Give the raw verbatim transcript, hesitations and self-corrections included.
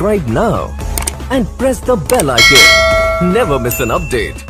Subscribe now and press the bell icon. Never miss an update.